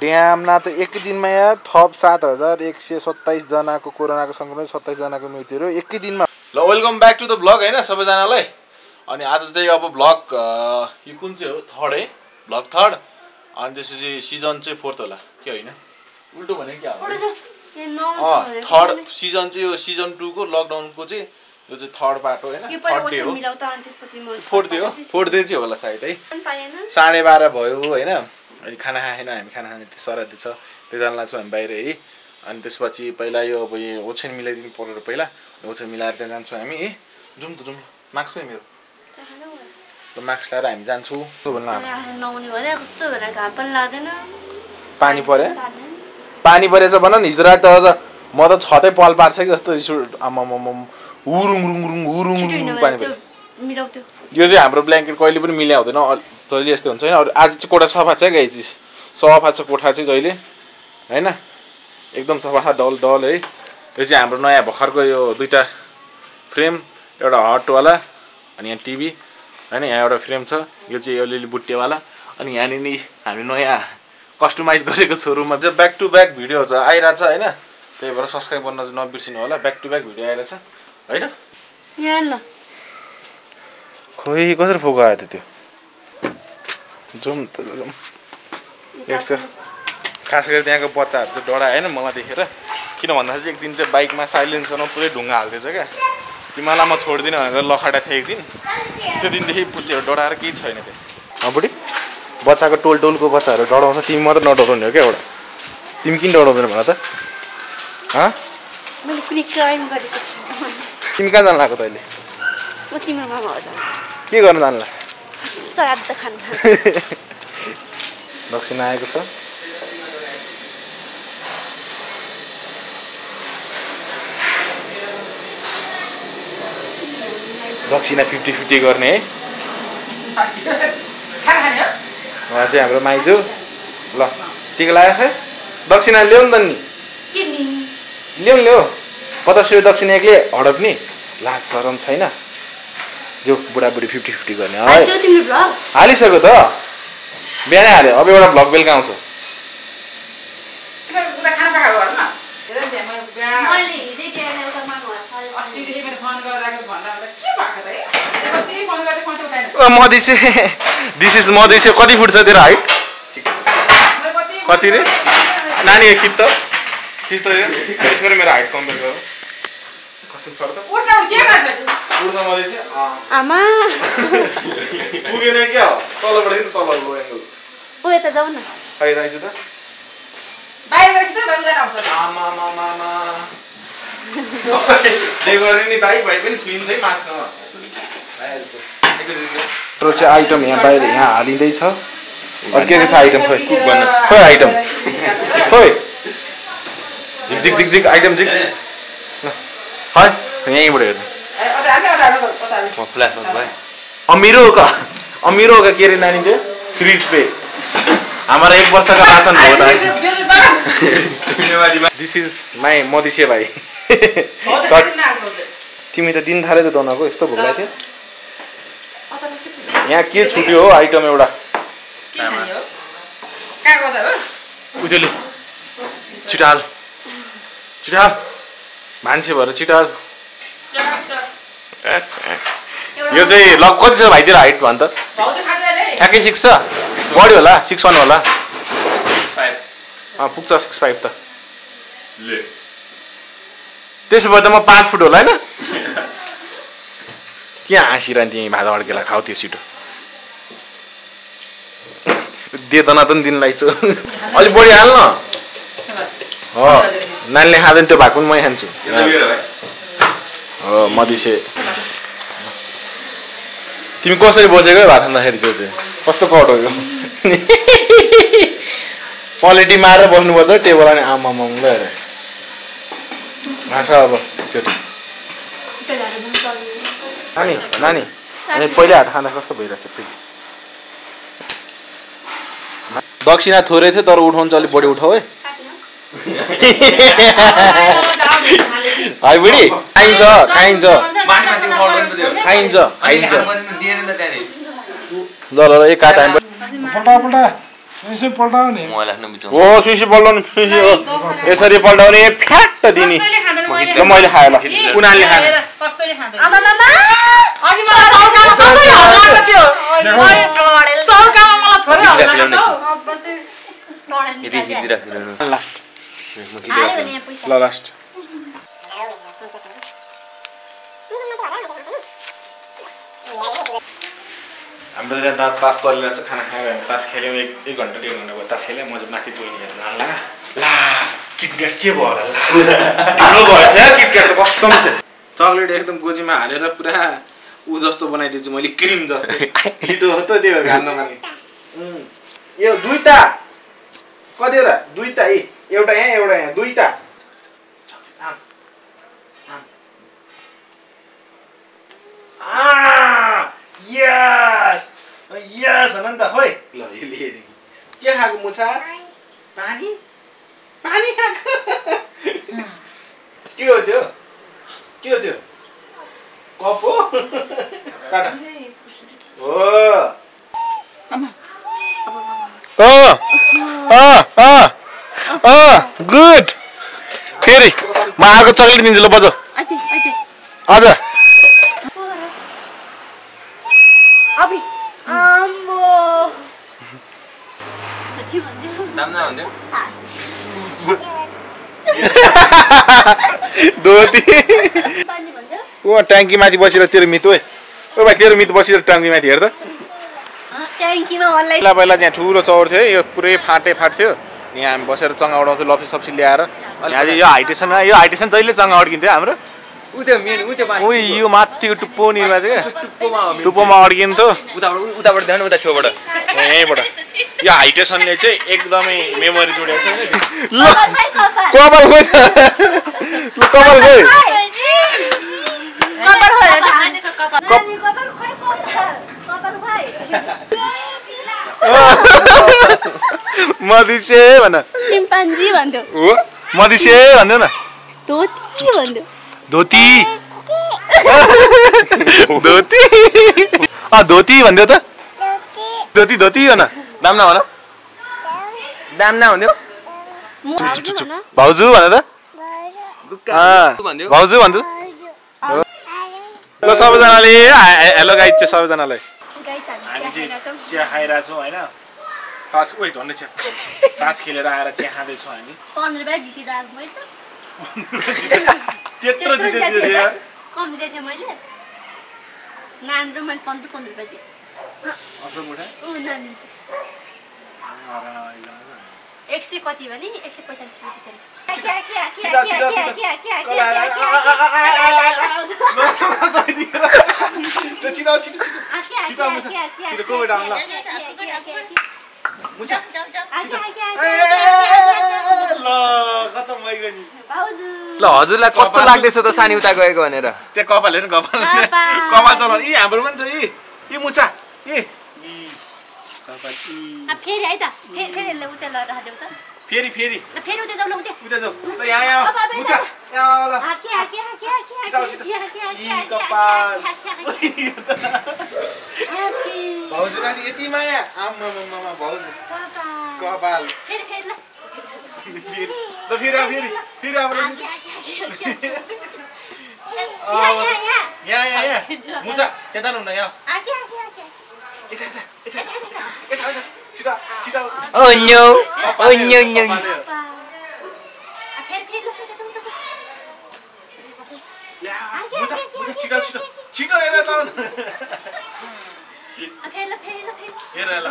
Dam न तो एक दिन में यार थप 7,127 जना को कोरोना को संक्रमण 27 जना को मृत्यु एक दिन में। ल welcome back to the blog है सबैजनालाई। अनि आज चाहिँ अब ब्लग यो कुन चाहिँ हो थर्ड है ब्लग थर्ड अनि त्यसपछि सिजन चाहिँ फोर्थ होला के हैन उल्टो भने के हो थर्ड सिजन चाहिँ यो सिजन 2 को लकडाउन को चाहिँ यो चाहिँ थर्ड पार्ट हो हैन थर्ड डे हो अनि त्यसपछि म फोर्थ डे चाहिँ होला सायद है 12:30 भयो हैन अनि खाना खाएन हामी खाना खाने सरहदी छ त्यसजनालाई चाहिँ हामी बाहिर है अनि त्यसपछि पहिला यो अब ओछ्यान मिलाइदिनु पर्यो पहिला ओछ्यान मिलाएर त्यहाँ जान्छौँ हामी है जुम त जुम मार्क्स पनि मेरो मास्क लगाएर हामी जान्छौँ पानी परे भन नि हिजो रात म त छतै पाल पार्छ कि जस्तो रिस उरुङ पानी परे यो चाहिँ हाम्रो ब्ल्याङ्केट कहिले पनि मिल्या हुँदैन जहिले यस्तो हुन्छ हैन। आज चाहिँ कोठा सफा छ गाइस सफा छ कोठा चाहिँ जहिले हैन एकदम सफा छ डल डल है। यो चाहिँ हाम्रो नयाँ भर्खरको यो दुईटा फ्रेम एउटा हटवाला अनि यहाँ टिभी हैन यहाँ एउटा फ्रेम छ यो चाहिँ अलिअलि बुट्टेवाला अनि यहाँ नि हामी नयाँ कस्टमाइज गरेको छ रुममा चाहिँ बैक टू बैक भिडियो छ आइराछ हैन त्यही भएर सब्स्क्राइब गर्न चाहिँ नबिर्सिनु होला बैक टू बैक भिडियो आइराछ हैन। यहाँ ल खोइ कसरी फोक आयो त्यो जुम एक्स खास गरी त्यहाँको बच्चाहरु चाहिँ डरा हैन मलाई देखेर किन भन्दा चाहिँ एक दिन चाहिँ बाइकमा साइलेन्सरमा पुरै ढुङ्गा हाल्दैछ क्या हिमालामा छोड्दिन भनेर लखडा थिए एक दिन त्यो दिनदेखि पुच्यो डराएर केही छैन त्यहाँ बुढी बच्चाको टोलको बच्चाहरू डराउँछ तिमी मात्र नडराउने हो क्या एउटा तिमी किन डराउँदैन भन त तिमी कहाँ जानु लाग्यो तैँले के गर्नु जानु ला दक्षिणा आएको छ दक्षिणा 50-50 गर्ने है वहाँ चाहिँ हाम्रो माइजू ल टिका लगाएको है दक्षिणा ल्याऊ नि त नि ल्याउनु ल्याऊ पता छ दक्षिणा एक्लै हडप्ने लाज शरम छैन जो बुढाबुढी 50-50 गर्ने हालिसक्यो त बिहानै हाल्यो अब एउटा भ्लग बेलुका आउँछ मधेसी दिस इज मधेसी कति फुट छ तेरो हाइट कति रे नानी खिच्छ खिच्छ यसरी मेरो हाइट कम्पेयर गर कसरी पर्छ आमा पुगेन के हो तलबाट नि तलको एंगल ओ यता जाऊ न खै राइजु त बाहिर राख्छ बङ्गला आउँछ आमा मामा मामा ले गरे नि भाइ भाइ पनि छुइन्दै माछ हाम्रो चाहिँ आइटम यहाँ बाहिर यहाँ हालिँदैछ अरू के छ आइटम खोइ कुक गर्न खोइ आइटम खोइ झिक आइटम झिक है यहीँबाट हेर्नु फ्ल्यासमा भाइ अमिरोका के अरे नानीले फ्रिज पे हाम्रो 1 वर्ष का रासन भयो। दिस इज माई मधेसी भाइ तिमी त दिन थाले त दनको यस्तो भोक लाग्थ्यो यहाँ के छुट्यो हो आइटम एउटा उहिले छिटाल छिटाल मान्छे भएर छिटाल यो चाहिँ लग कति छ भाइतिर हाइट भन् त ठ्याक्कै 6 छ बढी होला 6.1 होला 6.5 पुग्छ 6.5 त ले त्यसो भए त म 5 फुट होला हैन के हाँसिरहन्थ्यो यहीँ भाँडा अड्केला खाऊ त्यो छिटो देतना त दिन लाग्छु अलि बढी हाल न हो नानीले खाँदैन त्यो भाग पनि म खान्छु हो मधेसी तिमी कसरी बसेको भात खाँदाखेरि जो चाहिँ कस्तो कट हो क्वालिटी मारेर बस्नुपर्छ टेबल अनि आमा मम्मीले हेरे भाषा अब चोटी नानी नानी अनि पहिले हात खाँदा कस्तो भइरहेछ फेरि दक्षिणा थोरै थियो तर उठाउनु चाहिँ अलि बढी उठाऊ है है बुढी खाइन्छ खाइन्छ लास्ट हम दाँत तास चलिए खाना खाए तास खेल एक घंटा डेढ़ घंटा भाई तास खेल मजा माथि बोलने ला ला किटकैट के भो किटकैट कसम से चक्लेट एकदम गोजी में हालेर पूरा ऊ जस्तो बनाइदिन्छु मैं क्रीम जस्तो लिटो जस्तो दियो खान नमाने यो दुईटा कतिवटा दुईटा ए एउटा यहाँ दुईटा क्या खाको मुछा पानी पानी खाको के हो त्यो कप हो काटा ओ आमा ओ आ आ आ गुड फेरी म आको चक्लेट दिन्छु ल बजो आछे आछे आजा अभी टैंकी माथि बसेर तेरो मित ओ भाई तेरो मित बसेर टैंकी माथि हेर त टैंकीमा अल्लाह पहिला पहिला चाहिँ ठूलो चौर थियो यो पुरै फाटे थियो यहाँ हामी बसेर चंगा उडाउँथे लप्सी सब्जी ल्याएर आज यो हाइटेसनमा यो हाइटेसन जहिले चंगा अड्किन्थ्यो हाम्रो उ त्यो मेन उ त्यो पानी ओइ यो माथिको टुप्पो निरमा चाहिँ टुप्पोमा अड्किन्थ्यो उताबाट ध्यान उता छेउबाट यहीबाट यो हाइटेसन ले चाहिँ एकदमै मेमोरी जोडेको छ ल कपाल गयो ल कपाल गयो कपाल गयो कपाल खै कपाल भाइ मदिसे भन चिम्पान्जी भन्थ्यो हो मदिसे भन्थ्यो न धोती भन्थ्यो धोती आ धोती भन्थ्यो त धोती धोती हो न दामना भन्यो भाउजू भने त भाउजू भन्थ्यो ल सबैजनाले हेलो गाइज चाहिँ सबैजनालाई गाइज हामी चिया खाइरा छौं हैन तास ओइ झन्डै छ तास खेलेर आएर चिया खादै छौं हामी 15 रुपैयाँ जितेर आएको भएछ त्यत्रो जितेर कम जिते मैले नान्द्रो मैले 15 रुपैयाँ जिते असो बुढा ओ नानी एक से कति भने 145 ल हजुरलाई कस्तो लाग्दैछ त सानी उता गएको भनेर त्यो कपाल हेर्नु कपाल चलाउन इ हाम्रो पनि छ इ मुछा ए फेरि आइ त फेरि उता ल राख देऊ त फेरि उता जाऊ ल उता जाऊ ल यहाँ मुछा यहाँ ल के कपाल भाउजूमाथि यति माया आम्मा भाउजू कपाल फेरि ल फेरि अब यहाँ मुछा त्यता नहुन यहाँ Oh no! Oh no no! छिटो हेर त हेर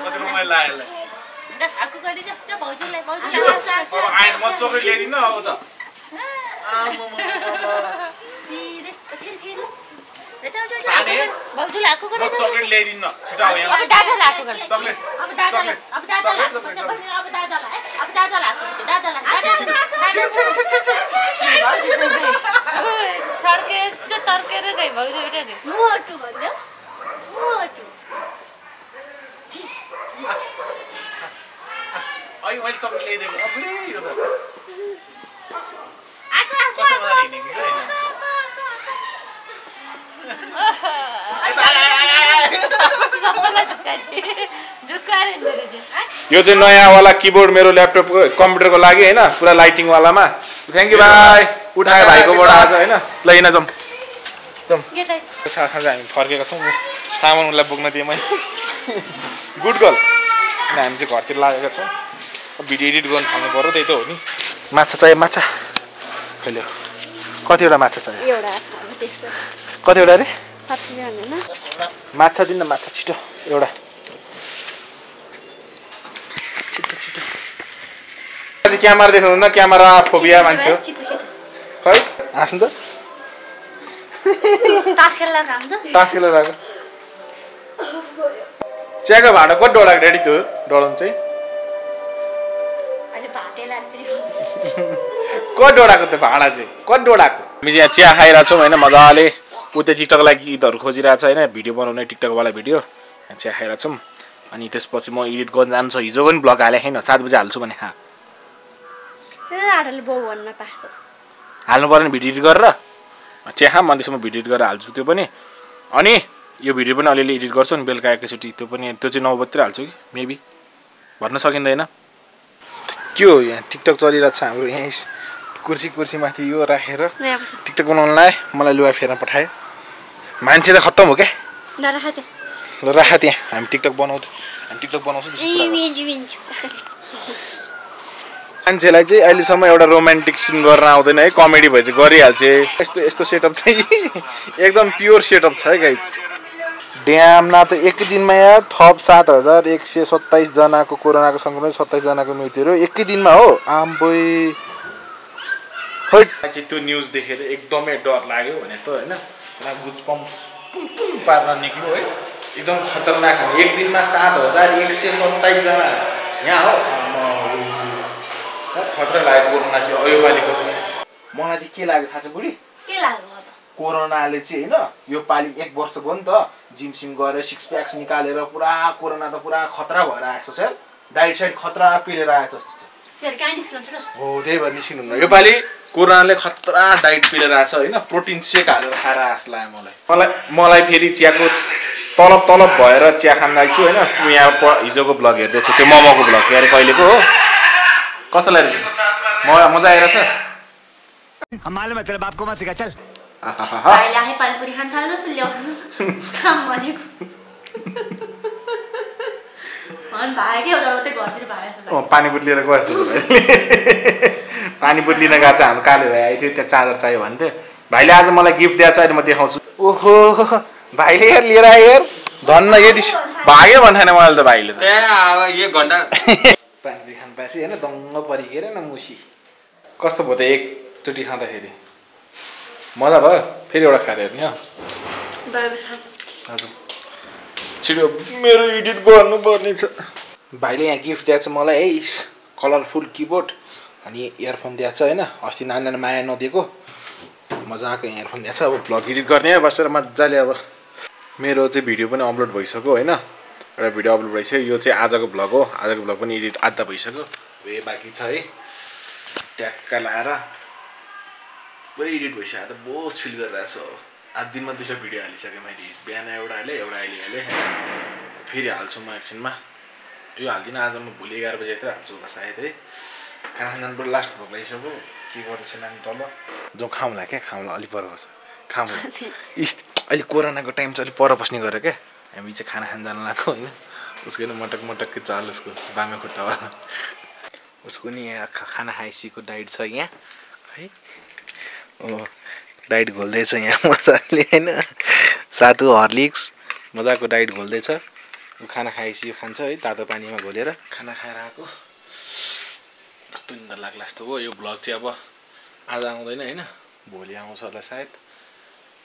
कति रमाइलो लाग्यो अब म चोकर ल्याइदिन अब त चक्लेट ल्याइदिन चक्लेट सबैलाई झुक्का यो चाहिँ नयाँ वाला कीबोर्ड मेरो ल्यापटप कम्प्युटर को लागि हैन पूरा लाइटिङ वाला मा थ्यांक यू भाई उठाए भाइको बडा आज हैन ल हैन जम जम साखा हामी फर्केका छौं सामान उलाई बोक्न दिए मैले गुड गर्ल हामी चाहिँ घरतिर लागेका छौं भिडियो एडिट गर्न थाल्नु पर्यो त्यही त हो नि माछा चाहिँ माछा खैले कतिवटा माछा चाहिँ एउटा त्यस्तो कतिवटा रे 70 भन्दैन माछा दिन माछा छिटो एउटा क्यामेरा देख्नुहुन्न क्यामेरा फोबिया मान्छे हो खै हाँस्नु त तास खेल्न गएको च्याको भाडा कति डोडाको रेडी थियो डोडन चाहिँ अहिले भातेला फेरि कति डोडाको त भाडा चाहिँ कति डोडाको हामी यहाँ चिया खाइरहेको छौं हैन मजाले उते टिकटक लागि गीतहरु खोजिरहेछ हैन भिडियो बनाउने टिकटक वाला भिडियो चिया खाइरहेको छौं अनि त्यसपछि म एडिट गर्न जान्छु हिजो पनि ब्लग हाले हैन 7 बजे हाल्छु भने खा हाल्नु पर्यो नि भिडियो एडिट गरेर चिया मन्दिसम्म भिडियो एडिट गरेर हाल्छु त्यो पनि अनि यो भिडियो पनि अलिअलि एडिट गर्छु नि बेलुका एकैचोटी त्यो पनि त्यो चाहिँ 9 बजेतिर हाल्छु कि मेबी भन्न सकिँदैन के हो यहाँ टिकटक चलिरहेछ हाम्रो यहाँ कुर्सी कुर्सी माथि यो राखेर टिकटक बनाउनलाई मलाई लुगा फेर्न पठायो मान्छे त खत्तम हो के ल राख त्यहाँ हामी टिकटक बनाउँदै हामी टिकटक बनाउँछौँ मान्छेलाई चाहिँ अहिलेसम्म एउटा रोमान्टिक सिन गर्न आउँदैन है कमेडी भए चाहिँ गरिहाल्छ यस्तो यस्तो सेटअप चाहिँ एकदम प्योर सेटअप छ है गाइज ड्याम न त एकै दिनमा यार थप 7127 जनाको कोरोनाको संक्रमण 27 जनाको मृत्युहरू एकै दिनमा हो आम्बोइ हैट चाहिँ त्यो न्यूज देखेर एकदमै डर लाग्यो भने त हैन र गुज पम्प्स पार्न निक्ल्यो है एकदम खतरनाक एक दिनमा 7127 जना यहाँ हो खतरा लाग्यो कोरोना चाहिँ अयोपालिको चाहिँ मलाई चाहिँ के लाग्यो थाहा छ बुढी के लाग्यो अब कोरोनाले चाहिँ हैन यो पाली एक वर्ष भयो नि त जिम सिम गरेर सिक्स प्याक्स निकालेर पुरा कोरोना त पुरा खतरा भएर आएको छ सर डाइट साइड खतरा पिलेर आएको छ फेरि काइ निस्किन्छ र हो त्यही भएर निस्किनु यो पाली कोरोनाले खतरा डाइट पिलेर आछ हैन प्रोटिन शेक हालेर खाएर आस लाग्यो मलाई फेरि चियाको तलब तलब भएर चिया खान लाग्छु हैन म यहाँ हिजोको ब्लग हेर्दै छु त्यो मोमोको ब्लग हेरे कहिलेको हो कसले मजा आइराछ हमाले म तेरे बाप को मत सिका चल आइला है पानीपुरी खान थाल्नुस् ल्याउनुस् काम मनेको मन भागे उदाउते घरतिर भागेछ ओ पानीपुरी लिएर गयो पानीपुरी लिन गएछ हाम्रो काले भाइ आइथ्यो त्यहाँ चादर चाहियो भन्थे भाइले आज मलाई गिफ्ट दिएछ अनि म देखाउँछु ओहो भाइले यार लिएर आए यार धन्न यदि भागे भन्थेन मलाई त भाइले त ए 1 घण्टा पानी खान पाएपछि हैन दङ्ग परिगेर न मुसी कस्तो भयो त एकचोटी खाँदाखेरि मजा भयो फेरि एउटा खाएर हेर्ने हो हजुर छिटो मेरो एडिट गर्नुपर्ने छ भाइले यहाँ गिफ्ट दिएको छ मलाई है कलरफुल किबोर्ड अनि इयरफोन दिएको छ हैन अस्ति नानीले माया नदिएको मजाको इयरफोन दिएको छ अब भ्लग एडिट गर्ने है बसेर मजाले अब मेरो चाहिँ भिडियो पनि अपलोड भइसक्यो हैन एउटा भिडियो अपलोड भइसक्यो यो चाहिँ आजको भ्लग हो आजको भ्लग पनि एडिट आधा भइसक्यो ए बाँकी छ है ट्याक्क लाएर पुरै एडिट भइसक्यो त बोस फिल गरिरहेको छु आज दिनमा दुईटा भिडियो हालिसकेँ मैले बिहान एउटा अहिले फेरि हाल्छु म एकछिनमा यो हाल्दिनँ आज म भोलि 11 बजे यत्र हाल्छु सायद है खाना खान जानुपर्छ लास्ट भोक लगाइसक्यो के गर्छ नानी तल जो खाउँला क्या खाउँला अलि पर बस्छ खाउँला इस्ट अहिले कोरोनाको टाइम चाहिँ अलि पर बस्ने गरेर क्या हामी चाहिँ खाना खान जान लाग्यो हैन उसको नि मटक मटककै चाल उसको बामे खुट्टामा उसको नि यहाँ खाना खाइसीको डाइट छ यहाँ है ओ डाइट घोल्दैछ यहाँ मजाले हैन सातु हर्लिक्स मजाको डाइट घोल्दैछ ऊ खाना खाइसी खान्छ है तातो पानीमा घोलेर खाना खाएर आको कस्तो निन्द्रा लाग्ला जस्तो हो यो भ्लग चाहिँ अब आज आउँदैन हैन भोलि आउँछ होला सायद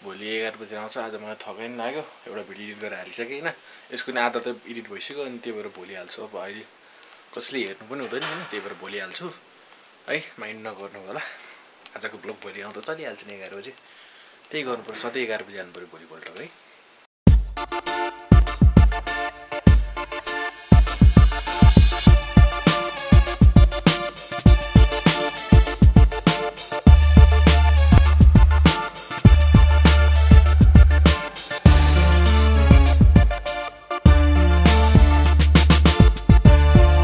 भोलि 11 बजे आउँछ आज मलाई थकाइ नि लाग्यो एउटा भिडियो एडिट गरेर हालिसके हैन यसको नि आधा त एडिट भइसक्यो अनि त्यही भएर भोलि हाल्छु अब अहिले कसले हेर्नु पनि हुँदैन हैन त्यही भएर भोलि हाल्छु है माइन्ड नगर्नु होला आजको ब्लग भोलि आउँदा चलिहाल्छ नि 11 बजे त्यही गर्नुपर्छ सधैँ 11 बजे हाल्नु पर्यो भोलिपल्ट है